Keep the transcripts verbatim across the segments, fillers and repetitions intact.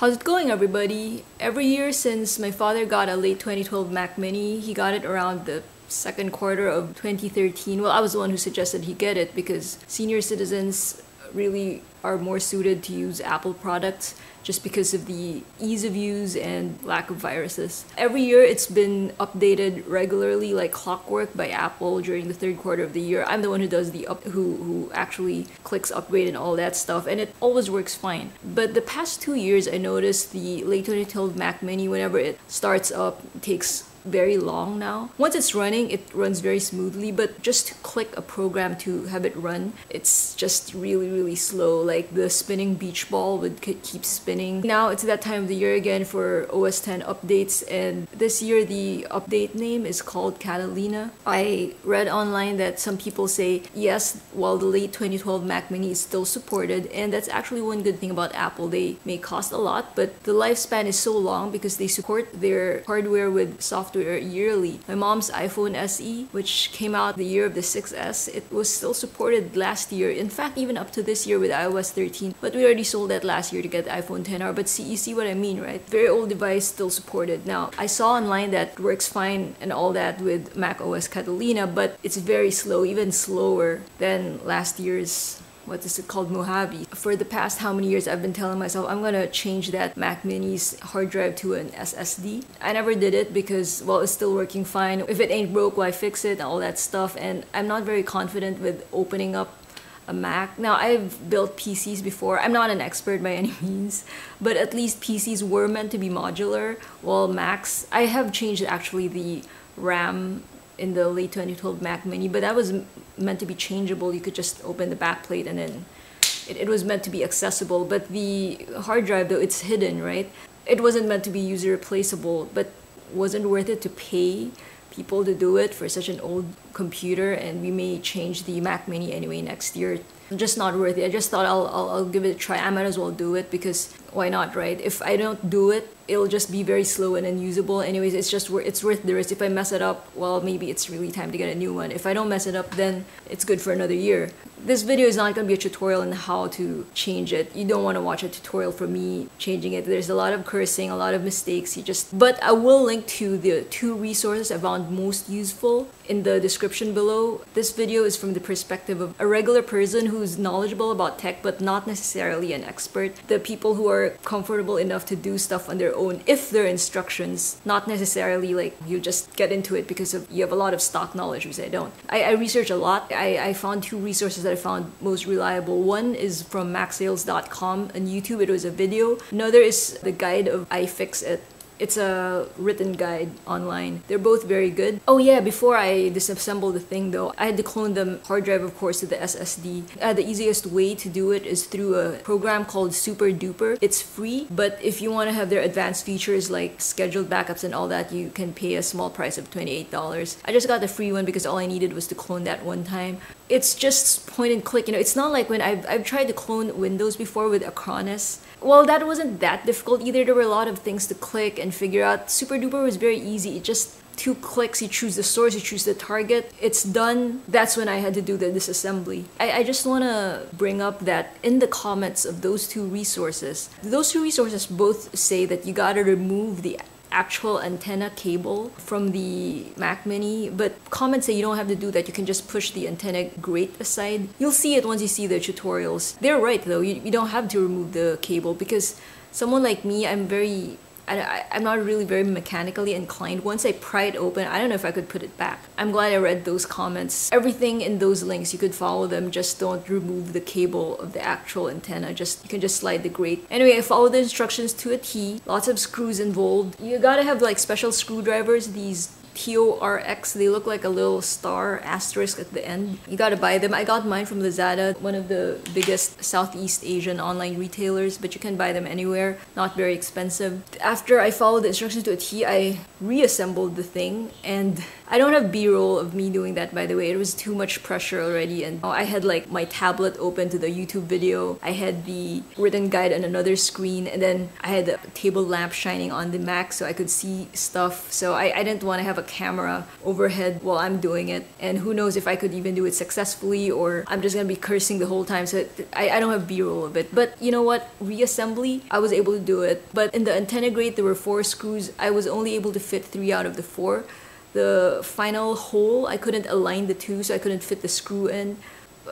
How's it going, everybody? Every year since my father got a late twenty twelve Mac Mini, he got it around the second quarter of twenty thirteen. Well, I was the one who suggested he get it because senior citizens really are more suited to use Apple products just because of the ease of use and lack of viruses. Every year it's been updated regularly like clockwork by Apple during the third quarter of the year. I'm the one who does the up who, who actually clicks upgrade and all that stuff, and it always works fine. But the past two years I noticed the late twenty twelve Mac Mini, whenever it starts up, it takes very long now. Once it's running, it runs very smoothly, but just to click a program to have it run, it's just really, really slow. Like the spinning beach ball would keep spinning. Now it's that time of the year again for O S ten updates, and this year the update name is called Catalina. I read online that some people say, yes, while the late twenty twelve Mac Mini is still supported, and that's actually one good thing about Apple. They may cost a lot, but the lifespan is so long because they support their hardware with software yearly. My mom's iPhone S E, which came out the year of the six S, it was still supported last year. In fact, even up to this year with i O S thirteen, but we already sold that last year to get the iPhone X R. But see, you see what I mean, right? Very old device, still supported. Now, I saw online that works fine and all that with macOS Catalina, but it's very slow, even slower than last year's, what is it called, Mojave. For the past how many years I've been telling myself I'm gonna change that Mac Mini's hard drive to an S S D. I never did it because, well, it's still working fine. If it ain't broke, why fix it? And all that stuff. And I'm not very confident with opening up a Mac. Now, I've built P Cs before. I'm not an expert by any means, but at least P Cs were meant to be modular, while Macs, I have changed actually the RAM in the late twenty twelve Mac Mini, but that was meant to be changeable. You could just open the back plate and then it, it was meant to be accessible. But the hard drive, though, it's hidden, right? It wasn't meant to be user replaceable, but wasn't worth it to pay people to do it for such an old computer. And we may change the Mac Mini anyway next year. Just not worth it. I just thought I'll, I'll, I'll give it a try. I might as well do it because why not, right? If I don't do it, it'll just be very slow and unusable. Anyways, it's just it's worth the risk. If I mess it up, well, maybe it's really time to get a new one. If I don't mess it up, then it's good for another year. This video is not going to be a tutorial on how to change it. You don't want to watch a tutorial for me changing it. There's a lot of cursing, a lot of mistakes. You just But I will link to the two resources I found most useful in the description below. This video is from the perspective of a regular person who who's knowledgeable about tech but not necessarily an expert. The people who are comfortable enough to do stuff on their own if there are instructions, not necessarily like you just get into it because of, you have a lot of stock knowledge, which I don't. I, I research a lot. I, I found two resources that I found most reliable. One is from Mac Sales dot com on YouTube. It was a video. Another is the guide of iFixit. It's a written guide online. They're both very good. Oh yeah, before I disassemble the thing though, I had to clone the hard drive, of course, to the S S D. Uh, the easiest way to do it is through a program called SuperDuper. It's free, but if you want to have their advanced features like scheduled backups and all that, you can pay a small price of twenty-eight dollars. I just got the free one because all I needed was to clone that one time. It's just point and click, you know. It's not like when I've, I've tried to clone Windows before with Acronis. Well, that wasn't that difficult either. There were a lot of things to click and figure out. SuperDuper was very easy. It just two clicks, you choose the source, you choose the target, it's done. That's when I had to do the disassembly. I, I just want to bring up that in the comments of those two resources, those two resources both say that you gotta remove the actual antenna cable from the Mac Mini, but comments say you don't have to do that. You can just push the antenna grate aside. You'll see it once you see the tutorials. They're right though, you, you don't have to remove the cable because someone like me, I'm very, I, I'm not really very mechanically inclined. Once I pry it open, I don't know if I could put it back. I'm glad I read those comments. Everything in those links, you could follow them, just don't remove the cable of the actual antenna. Just, you can just slide the grate. Anyway, I followed the instructions to a T. Lots of screws involved. You gotta have like special screwdrivers, these P O R X. They look like a little star asterisk at the end. You gotta buy them. I got mine from Lazada, one of the biggest Southeast Asian online retailers, but you can buy them anywhere. Not very expensive. After I followed the instructions to a T, I reassembled the thing, and I don't have B-roll of me doing that, by the way. It was too much pressure already, and I had like my tablet open to the YouTube video. I had the written guide on another screen, and then I had a table lamp shining on the Mac so I could see stuff. So I, I didn't want to have a camera overhead while I'm doing it, and who knows if I could even do it successfully, or I'm just gonna be cursing the whole time, so it, I, I don't have b-roll of it. But you know what, reassembly, I was able to do it, but in the antenna grate there were four screws. I was only able to fit three out of the four. The final hole, I couldn't align the two, so I couldn't fit the screw in.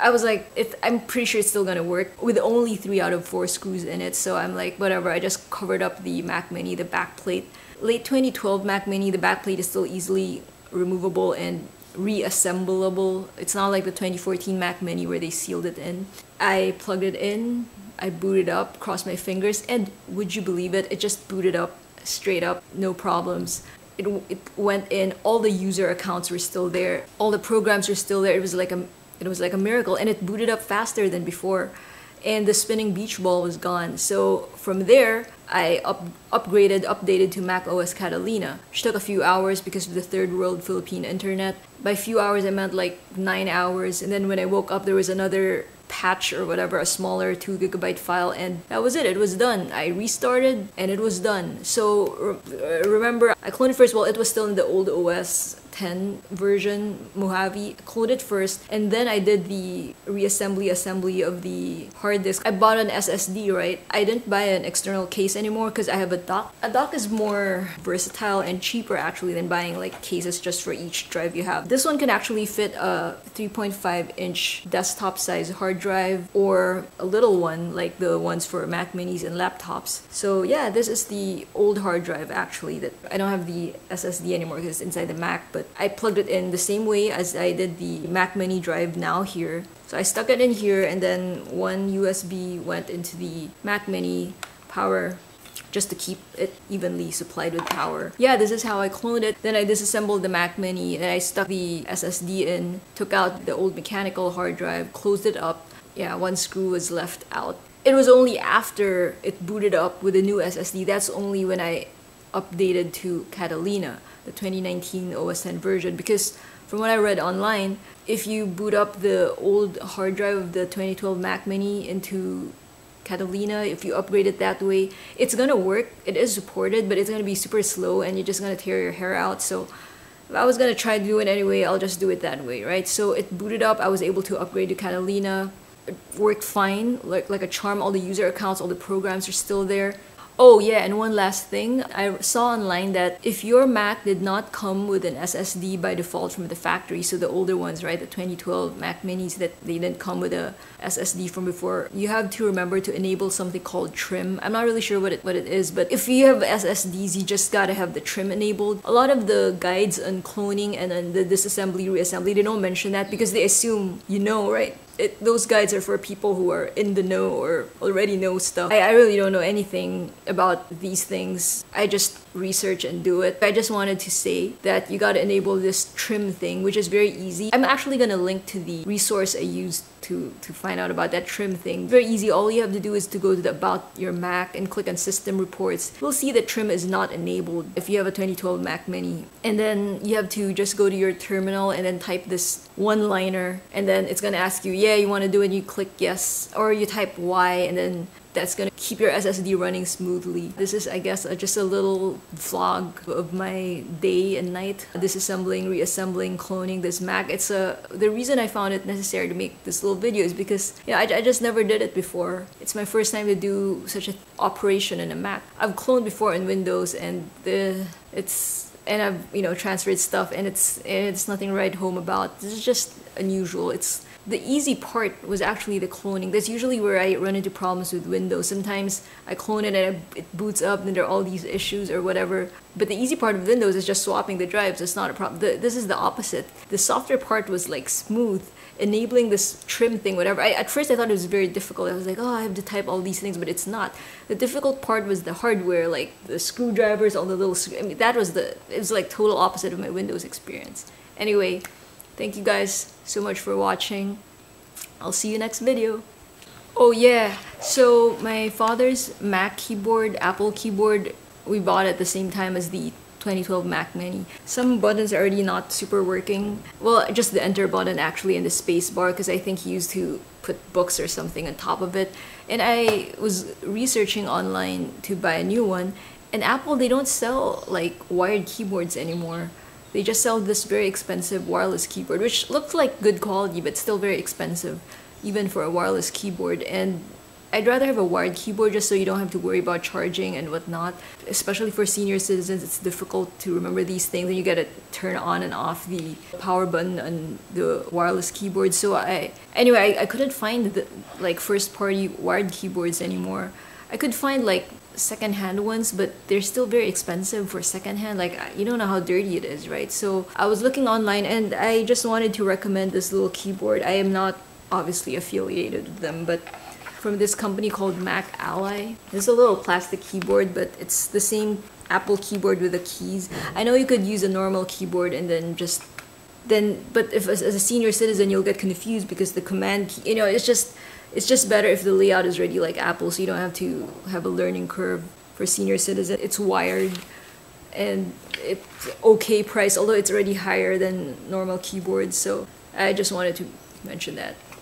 I was like, it, I'm pretty sure it's still gonna work with only three out of four screws in it, so I'm like, whatever. I just covered up the Mac Mini, the back plate. Late twenty twelve Mac Mini, the back plate is still easily removable and reassemblable. It's not like the twenty fourteen Mac Mini where they sealed it in. I plugged it in, I booted up, crossed my fingers, and would you believe it, it just booted up, straight up, no problems. It, it went in, all the user accounts were still there, all the programs were still there. It was like a It was like a miracle, and it booted up faster than before, and the spinning beach ball was gone. So from there, I up upgraded, updated to macOS Catalina, which took a few hours because of the third world Philippine internet. By few hours, I meant like nine hours, and then when I woke up, there was another patch or whatever, a smaller two gigabyte file, and that was it. It was done. I restarted, and it was done. So re remember, I cloned it first. Well, it was still in the old O S ten version, Mojave. I cloned it first, and then I did the reassembly assembly of the hard disk. I bought an S S D, right? I didn't buy an external case anymore because I have a dock. A dock is more versatile and cheaper actually than buying like cases just for each drive you have. This one can actually fit a three point five inch desktop size hard drive, or a little one like the ones for Mac Minis and laptops. So yeah, this is the old hard drive actually that I don't have the S S D anymore because it's inside the Mac, but I plugged it in the same way as I did the Mac Mini drive now here. So I stuck it in here, and then one U S B went into the Mac Mini power just to keep it evenly supplied with power. Yeah, this is how I cloned it. Then I disassembled the Mac Mini, and I stuck the S S D in, took out the old mechanical hard drive, closed it up. Yeah, one screw was left out. It was only after it booted up with a new S S D, that's only when I updated to Catalina, the twenty nineteen O S ten version, because from what I read online, if you boot up the old hard drive of the twenty twelve Mac Mini into Catalina, if you upgrade it that way, it's gonna work. It is supported, but it's gonna be super slow, and you're just gonna tear your hair out. So if I was gonna try to do it anyway, I'll just do it that way, right? So it booted up, I was able to upgrade to Catalina. It worked fine, like, like a charm. All the user accounts, all the programs are still there. Oh yeah, and one last thing, I saw online that if your Mac did not come with an S S D by default from the factory, so the older ones, right, the twenty twelve Mac Minis, that they didn't come with a S S D from before, you have to remember to enable something called trim. I'm not really sure what it, what it is, but if you have S S Ds, you just gotta have the trim enabled. A lot of the guides on cloning and on the disassembly, reassembly, they don't mention that because they assume you know, right? It, those guides are for people who are in the know or already know stuff. I, I really don't know anything about these things. I just research and do it. I just wanted to say that you gotta enable this trim thing, which is very easy. I'm actually gonna link to the resource I used to, to find out about that trim thing. Very easy. All you have to do is to go to the About Your Mac and click on System Reports. You'll see that trim is not enabled if you have a twenty twelve Mac Mini. And then you have to just go to your terminal and then type this one-liner, and then it's gonna ask you, yeah, you wanna do it, you click yes, or you type Y, and then that's gonna keep your S S D running smoothly. This is, I guess, uh, just a little vlog of my day and night, disassembling, reassembling, cloning this Mac. It's a the reason I found it necessary to make this little video is because, you know, I, I just never did it before. It's my first time to do such an operation in a Mac. I've cloned before in Windows, and the it's and I've you know transferred stuff, and it's and it's nothing to write home about. This is just unusual. It's The easy part was actually the cloning. That's usually where I run into problems with Windows. Sometimes I clone it and it boots up and there are all these issues or whatever. But the easy part of Windows is just swapping the drives. It's not a problem. The, this is the opposite. The software part was like smooth. Enabling this trim thing, whatever. I, at first I thought it was very difficult. I was like, oh, I have to type all these things, but it's not. The difficult part was the hardware, like the screwdrivers, all the little screw. I mean, that was the, it was like total opposite of my Windows experience. Anyway, thank you guys so much for watching. I'll see you next video. Oh yeah, so my father's Mac keyboard, Apple keyboard, we bought at the same time as the twenty twelve Mac Mini. Some buttons are already not super working. Well, just the enter button actually and the space bar, because I think he used to put books or something on top of it. And I was researching online to buy a new one. And Apple, they don't sell like wired keyboards anymore. they just sell this very expensive wireless keyboard, which looks like good quality but still very expensive, even for a wireless keyboard. And I'd rather have a wired keyboard just so you don't have to worry about charging and whatnot. Especially for senior citizens, it's difficult to remember these things, and you gotta turn on and off the power button on the wireless keyboard. So I, anyway, I, I couldn't find the, like first-party wired keyboards anymore. I could find like second-hand ones, but they're still very expensive for second-hand. Like, you don't know how dirty it is, right? So I was looking online, and I just wanted to recommend this little keyboard. I am not obviously affiliated with them, but from this company called Macally. It's a little plastic keyboard, but it's the same Apple keyboard with the keys. I know you could use a normal keyboard and then just then, but if as a senior citizen, you'll get confused because the command key, you know, it's just it's just better if the layout is ready like Apple, so you don't have to have a learning curve. For senior citizen, it's wired and it's okay price, although it's already higher than normal keyboards. So I just wanted to mention that.